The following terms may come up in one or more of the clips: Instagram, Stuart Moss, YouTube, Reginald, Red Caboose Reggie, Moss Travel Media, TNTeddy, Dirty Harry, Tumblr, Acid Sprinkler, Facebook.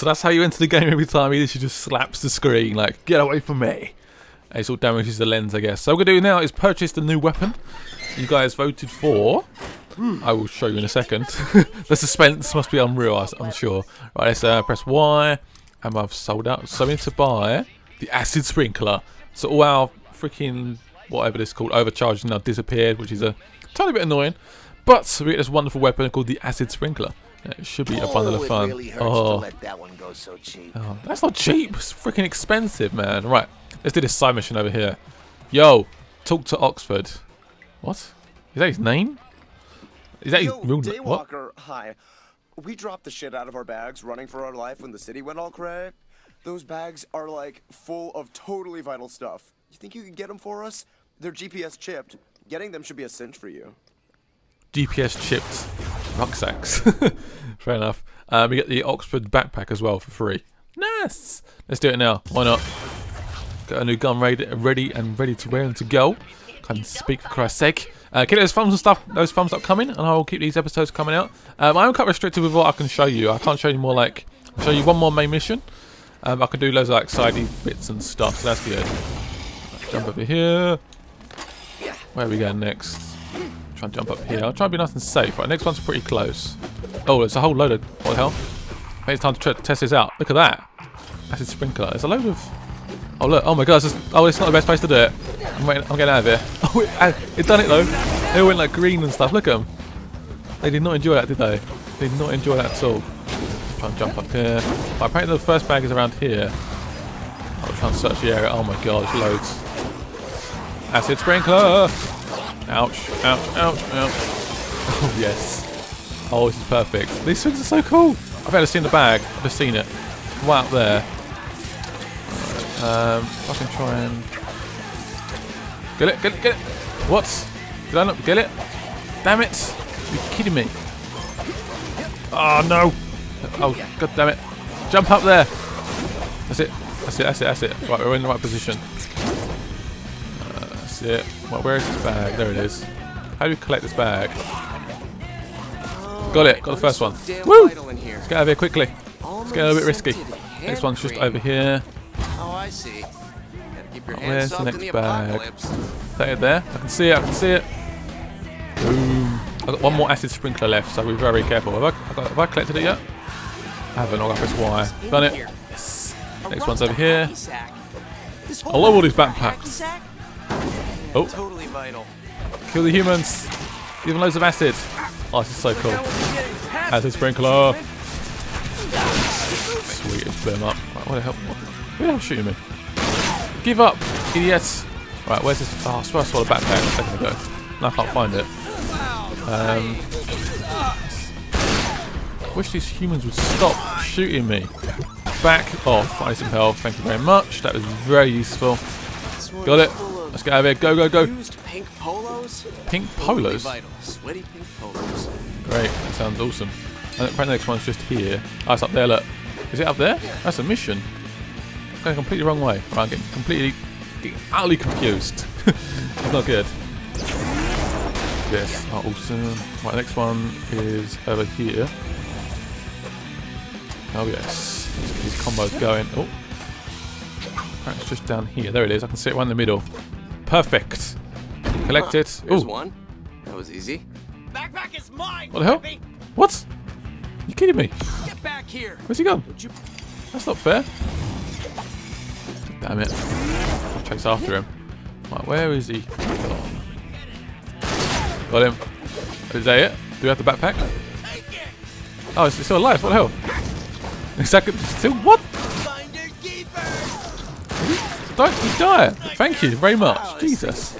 So that's how you enter the game every time. Either she just slaps the screen like, get away from me. And it sort of damages the lens, I guess. So what we're going to do now is purchase the new weapon you guys voted for. I will show you in a second. The suspense must be unreal, I'm sure. Right, let's press Y. And I've sold out. So we need to buy the Acid Sprinkler. So all our freaking, whatever this is called, overcharges now disappeared, which is a tiny bit annoying. But we get this wonderful weapon called the Acid Sprinkler. Yeah, it should be a bundle of fun. Really to let that one go so cheap. Oh, that's not cheap. It's freaking expensive, man. Right, let's do this side mission over here. Yo, talk to Oxford. What? Is that his name? Is that his real name? What? Hi. We dropped the shit out of our bags running for our life when the city went all cray. Those bags are like full of totally vital stuff. You think you can get them for us? They're GPS chipped. Getting them should be a cinch for you. GPS chipped rucksacks. Fair enough. We get the Oxford backpack as well for free. Nice. Let's do it now. Why not? Got a new gun ready to wear and to go. Can't speak for Christ's sake. Keep those thumbs up coming, and I will keep these episodes coming out. I'm quite restricted with what I can show you. I can't show you more. Like, I'll show you one more main mission. I can do loads of like sidey bits and stuff. So that's good. Let's jump over here. Where are we going next? Try and jump up here. I'll try and be nice and safe. Right, next one's pretty close. Oh, there's a whole load of... What the hell? I think it's time to test this out. Look at that. Acid Sprinkler. There's a load of... Oh, look. Oh, my God. It's just... Oh, it's not the best place to do it. I'm getting out of here. Oh, it done it, though. They all went, like, green and stuff. Look at them. They did not enjoy that, did they? They did not enjoy that at all. Try and jump up here. Right, apparently the first bag is around here. I'll try and search the area. Oh, my God. There's loads. Acid Sprinkler! Ouch, ouch, ouch, ouch. Oh, yes. Oh, this is perfect. These things are so cool. I've never seen the bag. I've just seen it. Right up there. I can try and... Get it, get it, get it. What? Did I not get it? Damn it. You're kidding me. Oh, no. Oh, God damn it. Jump up there. That's it. That's it, that's it, that's it. Right, we're in the right position. It. Well, where is this bag? There it is. How do we collect this bag? Got it. Got the first one. Woo! Let's get out of here quickly. It's getting a bit risky. Next one's just over here. Oh, I see. Where's the next bag? Is that it there? I can see it. I can see it. Boom. I've got one more Acid Sprinkler left, so be very careful. Have I collected it yet? I haven't. I'll go press Y. Done it. Yes. Next one's over here. I love all these backpacks. Oh, totally vital. Kill the humans. Give them loads of acid. Oh, this is so cool. Acid Sprinkler. Sweet, it's blew him up. Right, what the hell? Who the hell shooting me? Give up, idiots. Right, where's this? Oh, I swear I saw the backpack a second ago. Now I can't find it. I wish these humans would stop shooting me. Back off. I need some help. Thank you very much. That was very useful. Got it. Let's get out of here. Go, go, go. Pink polos? Pink polos? Sweaty pink polos. Great. That sounds awesome. And apparently the next one's just here. Oh, it's up there, look. Is it up there? That's a mission. I'm going completely wrong way. Right, I'm getting utterly confused. That's not good. Yes. Oh, awesome. Right, next one is over here. Oh, yes. Let's get these combos going. Oh. Apparently it's just down here. There it is. I can see it right in the middle. Perfect. Collect it. There's one. That was easy. Backpack is mine. What the hell? Baby. What? You kidding me? Get back here. Where's he gone? That's not fair. Damn it. I'll chase after him. Right, where is he? Oh. Got him. Is that it? Do we have the backpack? Oh, it's still alive. What the hell? Exactly. Still what? Don't die. Thank you very much. Wow, Jesus.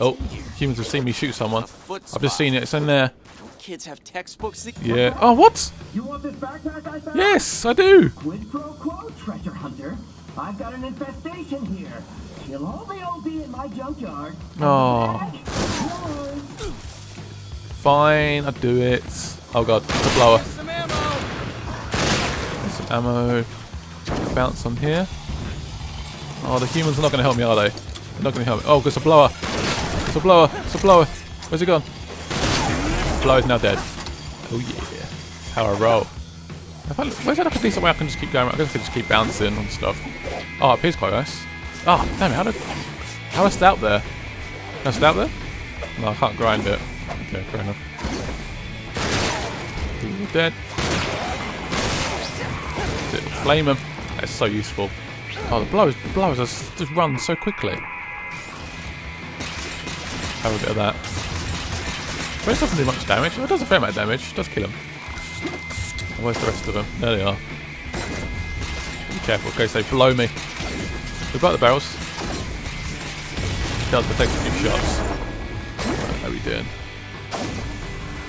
Oh, humans have seen me shoot someone. I've just seen it. It's in there. Kids have textbooks. Yeah. Oh, what? You want this backpack I found? Yes, I do. Quid pro quo, treasure hunter. I've got an infestation here. Kill all the OB in my junkyard. Oh. Fine, I'll do it. Oh God, the blower. Get some ammo. Get some ammo. Bounce on here. Oh, the humans are not going to help me, are they? They're not going to help me. Oh, it's a blower. It's a blower. It's a blower. Where's he gone? The blower's now dead. Oh, yeah. How I roll. Where's that like a decent way I can just keep going? I guess I just keep bouncing on stuff. Oh, it appears quite nice. Oh, damn it, how did I stay out there? Can I stay out there? No, I can't grind it. Okay, fair enough. You're dead. Flame him. That's so useful. Oh, the blows just run so quickly. Have a bit of that. But it doesn't do much damage. Well, it does a fair amount of damage. It does kill him. Where's the rest of them? There they are. Be careful, okay, so blow me. We've got the barrels. It does protect a few shots. How are we doing?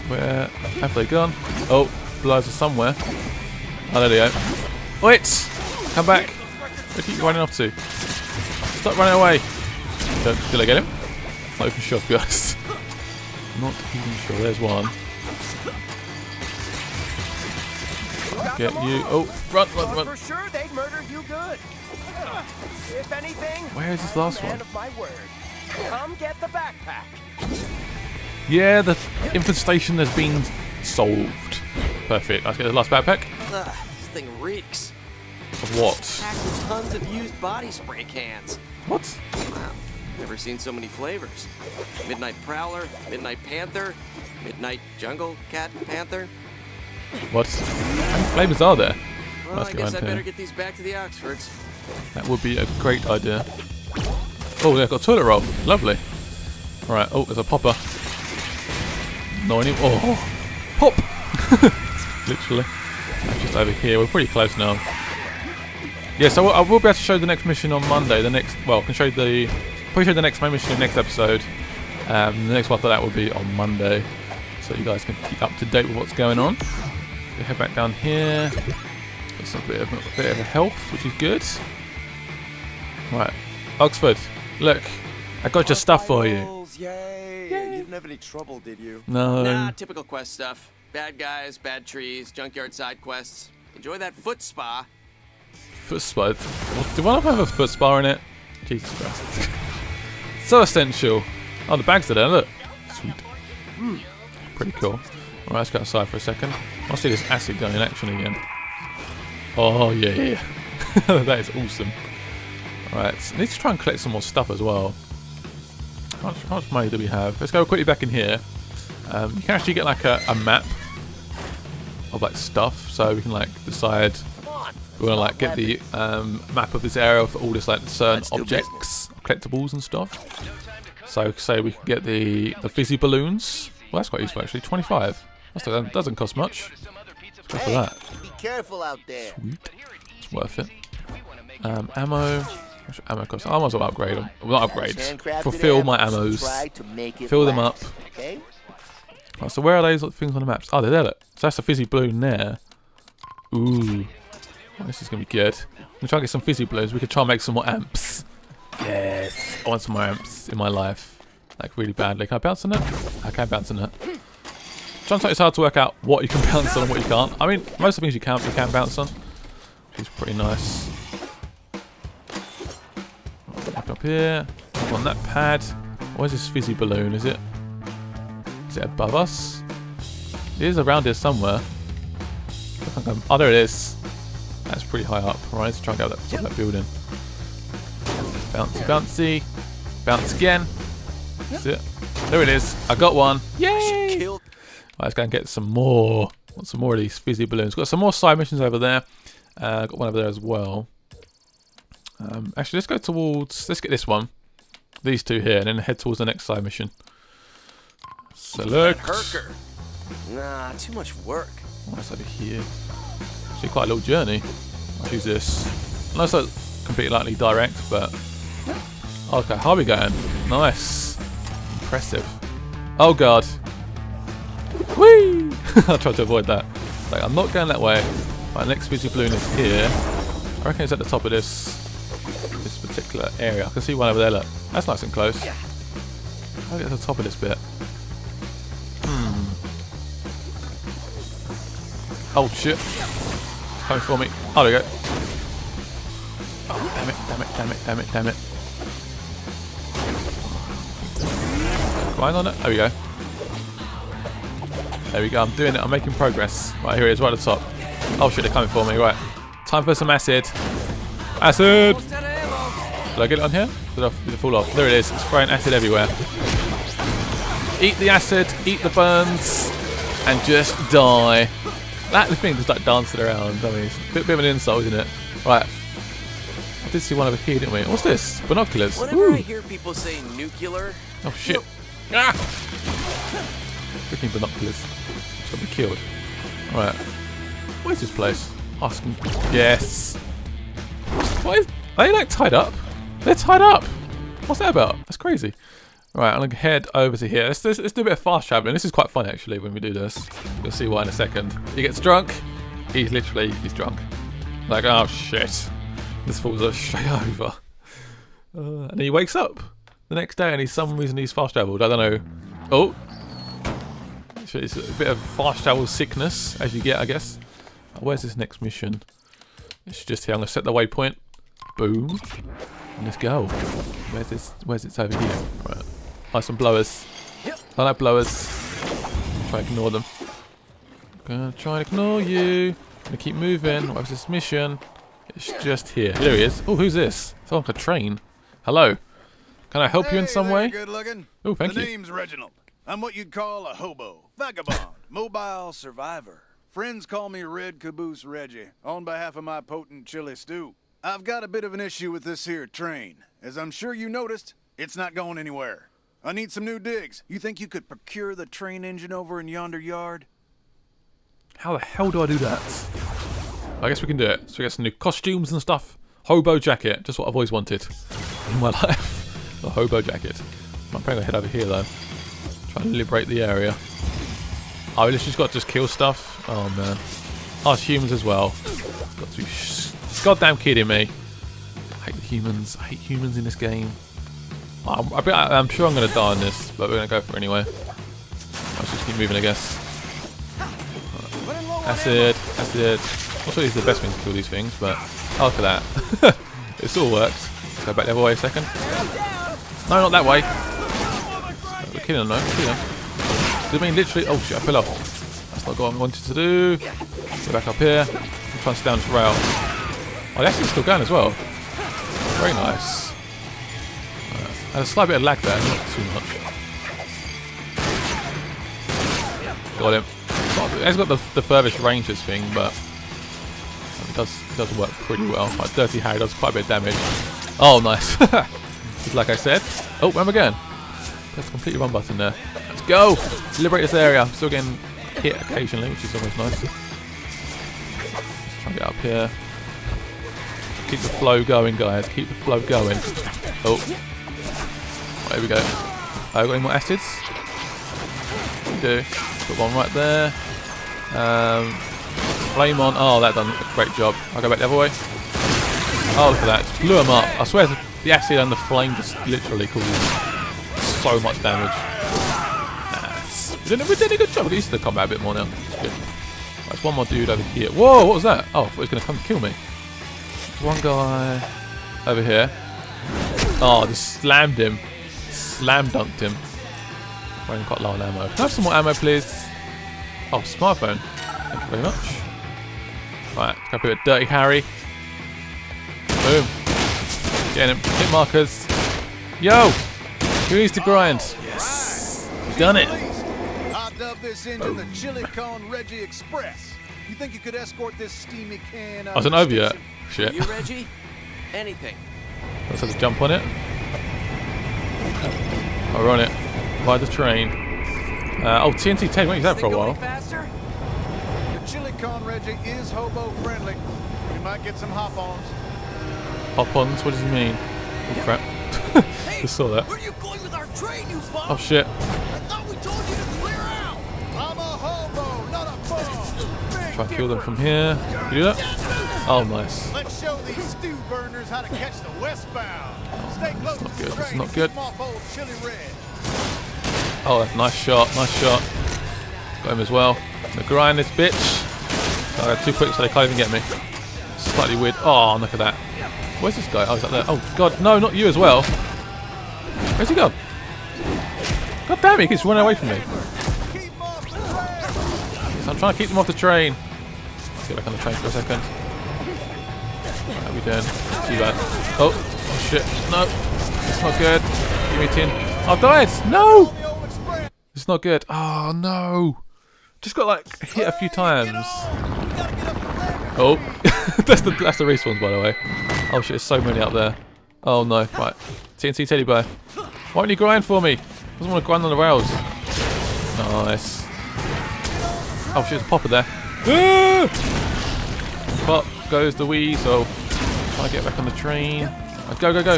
Where have they gone? Oh, blows are somewhere. Oh, there they go. Wait! Come back! Where do you keep running off to? Stop running away! Did I get him? Not even sure, to be honest. Not even sure. There's one. Get you. Oh, run. For sure they'd murder you good. If anything, where is this last one? Come get the backpack. Yeah, the infestation has been solved. Perfect. Let's get the last backpack. This thing reeks. Of what? Packed with tons of used body spray cans. What? Wow. Never seen so many flavors. Midnight Prowler, Midnight Panther, Midnight Jungle Cat Panther. What? How many flavors are there? Well, I guess I'd better get these back to the Oxfords. That would be a great idea. Oh, they've got a toilet roll. Lovely. Alright, oh, there's a popper. No, I need. Oh! Pop! Literally. Just over here. We're pretty close now. Yeah, so I will be able to show the next mission on Monday. The next. Well, I can show the. Probably show the next main mission in the next episode. The next one after that will be on Monday. So you guys can keep up to date with what's going on. We head back down here. Got a bit of health, which is good. Right, Oxford, look, I got your stuff for you. Yay. You didn't have any trouble, did you? No. Nah, typical quest stuff. Bad guys, bad trees, junkyard side quests. Enjoy that foot spa. Foot spa? Do one of them have a foot spa in it? Jesus Christ. So essential. Oh, the bags are there, look. Sweet. Mm. Pretty cool. Alright, let's go outside for a second. I'll see this acid gun in action again. Oh, yeah. That is awesome. Alright, I need to try and collect some more stuff as well. How much money do we have? Let's go quickly back in here. You can actually get like a map of like stuff, so we can like decide. We want to like get the map of this area for all this like certain objects, collectibles and stuff. So say we can get the fizzy balloons. Well, that's quite useful actually. 25. That doesn't cost much. Let's go for that. Be careful out there. Sweet. It's worth it. Ammo. What should ammo cost? I might as well upgrade them. Well, not upgrade. Fulfill my ammos. Fill them up. Right, so where are those things on the maps? Oh, they're there. Look. So that's the fizzy balloon there. Ooh. This is going to be good. We'll try and get some fizzy balloons. We could try and make some more amps. Yes. I want some more amps in my life. Like, really badly. Can I bounce on it? I can bounce on it. Sometimes it's hard to work out what you can bounce on and what you can't. I mean, most of the things you can bounce on. Which is pretty nice. Back up here. On that pad. Where's this fizzy balloon? Is it above us? It is around here somewhere. Oh, there it is. That's pretty high up. Alright, let's try and go up that building. Bouncy. Bounce again. That's it. There it is. I got one. Yay! Right, let's go and get some more. Want some more of these fizzy balloons. Got some more side missions over there. Got one over there as well. Actually, let's go towards... Let's get this one. These two here, and then head towards the next side mission. Select. Herker. Nah, too much work. What's over here? Quite a little journey. I'll choose this. Unless it's completely likely direct, but okay, how are we going? Nice. Impressive. Oh god. Whee! I tried to avoid that. Like, I'm not going that way. My next fizzy balloon is here. I reckon it's at the top of this particular area. I can see one over there, look. That's nice and close. I think it's at the top of this bit. Oh shit. Coming for me. Oh, there we go. Oh, damn it. Grind on it. There we go. There we go. I'm doing it. I'm making progress. Right, here it is. Right at the top. Oh shit, they're coming for me, right. Time for some acid. Acid! Did I get it on here? Did it fall off? There it is, it's spraying acid everywhere. Eat the acid, eat the burns, and just die. That thing just like dancing around, I mean, it's a bit of an insult, isn't it? Right. I did see one over here, didn't we? What's this? Binoculars. Whenever I hear people say nuclear. Oh shit. No. Ah! Freaking binoculars. Just got me killed. Alright. Where's this place? Asking. Yes! What is. Are they like tied up? They're tied up! What's that about? That's crazy. Alright, I'm gonna head over to here. Let's do a bit of fast traveling. This is quite fun actually when we do this. You'll see why in a second. He gets drunk. He's drunk. Like, oh shit. This falls us straight over. And he wakes up the next day and he's some reason he's fast traveled. I don't know. Oh. It's a bit of fast travel sickness as you get, I guess. Where's this next mission? It's just here. I'm gonna set the waypoint. Boom. And let's go. Where's this? Where's it's over here? Right. Oh, some blowers. I like blowers. Try to ignore them. Gonna try and ignore you. Gonna keep moving. What was this mission? It's just here. There he is. Oh, who's this? It's like a train. Hello. Can I help you in some way? Good looking. Oh, thank you. My name's Reginald. I'm what you'd call a hobo, vagabond, mobile survivor. Friends call me Red Caboose Reggie, on behalf of my potent chili stew. I've got a bit of an issue with this here train. As I'm sure you noticed, it's not going anywhere. I need some new digs. You think you could procure the train engine over in yonder yard? How the hell do I do that? I guess we can do it. So we get some new costumes and stuff. Hobo jacket, just what I've always wanted in my life. A hobo jacket. I'm probably gonna head over here though. Try to liberate the area. Oh, we just got to just kill stuff. Oh man. Us humans as well. Got to be goddamn kidding me. I hate the humans. I hate humans in this game. I'm sure I'm gonna die on this, but we're gonna go for it anyway. I'll just keep moving, I guess. Acid, acid. I'm sure these are the best way to kill these things, but oh, look at that. It's all worked. Let's go back the other way a second. No, not that way. We're killing them, though. We're killing them. Do you mean literally? Oh shit, I fell off. That's not what I wanted to do. Go back up here. I'm trying to stay on this rail. Oh, the acid's still going as well. Very nice. And a slight bit of lag there, not too much. Got him. It has got the furthest ranges thing, but it does work pretty well. Like Dirty Harry does quite a bit of damage. Oh, nice. Just like I said. Oh, where am I going? That's a completely wrong button there. Let's go! Liberate this area. I'm still getting hit occasionally, which is always nice. Let's try and get up here. Keep the flow going, guys. Keep the flow going. Oh. There we go. Got any more acids? We do. Put one right there. Flame on. Oh, that done a great job. I'll go back the other way. Oh, look at that. Just blew him up. I swear the acid and the flame just literally caused so much damage. Nice. We did a good job. We're used to the combat a bit more now. Good. There's one more dude over here. Whoa, what was that? Oh, I thought he was going to come kill me. There's one guy over here. Oh, just slammed him. Slam dunked him. Wearing quite low on ammo. Can I have some more ammo, please? Oh, smartphone. Thank you very much. Right, let's go for a Dirty Harry. Boom. Getting him. Hit markers. Yo! Who needs to grind? Yes. We've done it. I dub this engine the Chili Con Reggie Express. You think you could escort this steamy can? I wasn't over yet. Shit. You Reggie? Anything. Let's have a jump on it. I'll run it by the train. Oh, TNTeddy, we used that for a while. The Chili Con Reggie is hobo friendly. We might get some hop-ons. Hop-ons? What does he mean? Oh crap! Just saw that. Where are you going with our train, you bum? Oh shit! I thought we told you to clear out. I'm a hobo, not a bum. Try to kill them from here. You do that? Oh nice. Let's show these stew burners how to catch the westbound. That's not good. That's not good. Oh, that's a nice shot. Nice shot. Got him as well. I'm gonna grind this bitch. I got too quick so they can't even get me. Slightly weird. Oh, look at that. Where's this guy? Oh, he's up there. Oh, God. No, not you as well. Where's he gone? God damn it. He keeps running away from me. I'm trying to keep them off the train. Let's get back on the train for a second. What are we doing? Too bad. Oh, oh shit. No. It's not good. Give me a tin. I've died. No. It's not good. Oh no. Just got like hit a few times. Oh. that's the respawns, by the way. Oh shit, there's so many up there. Oh no. Right. TNTeddy bye. Why don't you grind for me? I just want to grind on the rails. Nice. Oh shit, there's a popper there. Ah! Pop goes the weasel. Try to get back on the train. Right, go, go, go.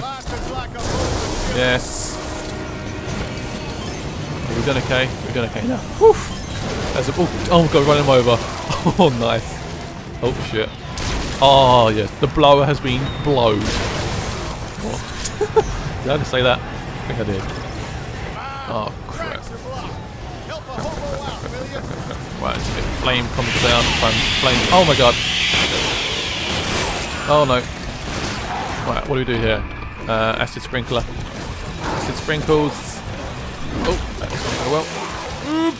Yes. Okay, we've done okay. We've done okay now. That's a, oh god, run him over. Oh nice. Oh shit. Oh yes, the blower has been blown. Oh. Did I just say that? I think I did. Oh crap. Right, flame comes down. Flame. Oh my god. Oh no. Right, what do we do here? Acid sprinkler. Acid sprinkles. Oh, that doesn't go well.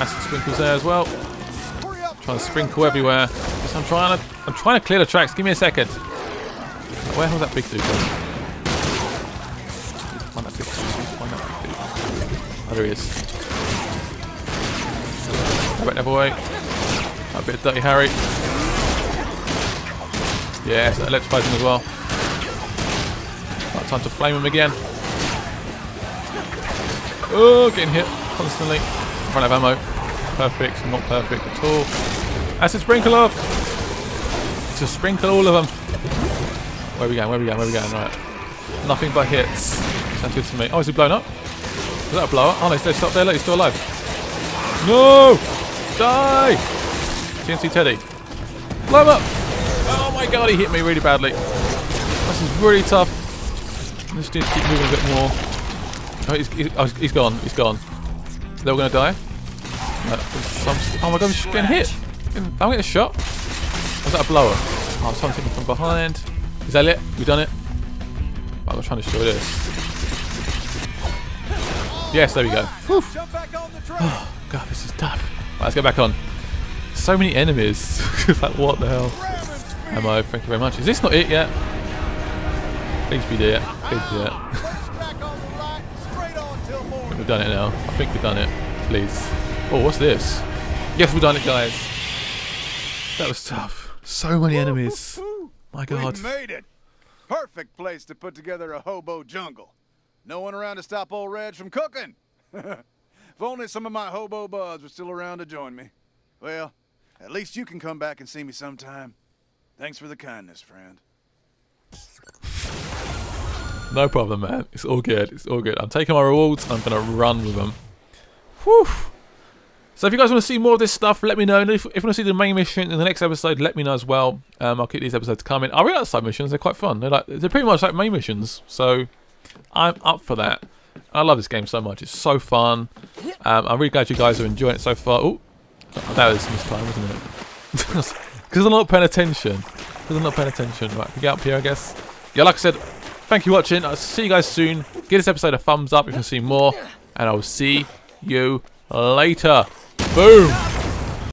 Acid sprinkles there as well. Trying to sprinkle everywhere. Guess I'm trying to clear the tracks. Give me a second. Where the hell that big dude goes? Find that big dude. Find that big dude. Oh, there he is. Right, never wait. A bit of Dirty Harry. Yeah, so that electrifies him as well. Right, time to flame him again. Oh, getting hit constantly. Run out of ammo. Perfect, not perfect at all. Acid sprinkle up. Just sprinkle all of them. Where are we going? Where are we going? Where are we going? Right. Nothing but hits. Sounds good to me. Oh, is he blown up? Is that a blower? Oh no, he's still up there. Look, he's still alive. No! Die! TNTeddy. Blow him up! Oh my god, he hit me really badly. This is really tough. I just need to keep moving a bit more. Oh, he's gone. He's gone. They're all gonna die? No, oh my god, I'm just getting hit. I'm getting shot. Was that a blower? Oh, someone's hitting from behind. Is that it? We've done it? Right, I'm trying to show this. Yes, there we go. Whew. God, this is tough. Right, let's get back on. So many enemies. Like, what the hell? Ammo, thank you very much. Is this not it yet? Please be there. Please be there. We've done it now. I think we've done it. Please. Oh, what's this? Yes, we've done it, guys. That was tough. So many enemies. My God. We made it. Perfect place to put together a hobo jungle. No one around to stop old Reg from cooking. If only some of my hobo buds were still around to join me. Well, at least you can come back and see me sometime. Thanks for the kindness, friend. No problem, man. It's all good. It's all good. I'm taking my rewards and I'm going to run with them. Whew. So if you guys want to see more of this stuff, let me know. And if you want to see the main mission in the next episode, let me know as well. I'll keep these episodes coming. I really like side missions. They're quite fun. They're pretty much like main missions. So I'm up for that. I love this game so much. It's so fun. I'm really glad you guys are enjoying it so far. Oh, that was missed time, wasn't it? Because I'm not paying attention. Right, we get up here, I guess. Yeah, like I said, thank you for watching. I'll see you guys soon. Give this episode a thumbs up if you want to see more. And I will see you later. Boom.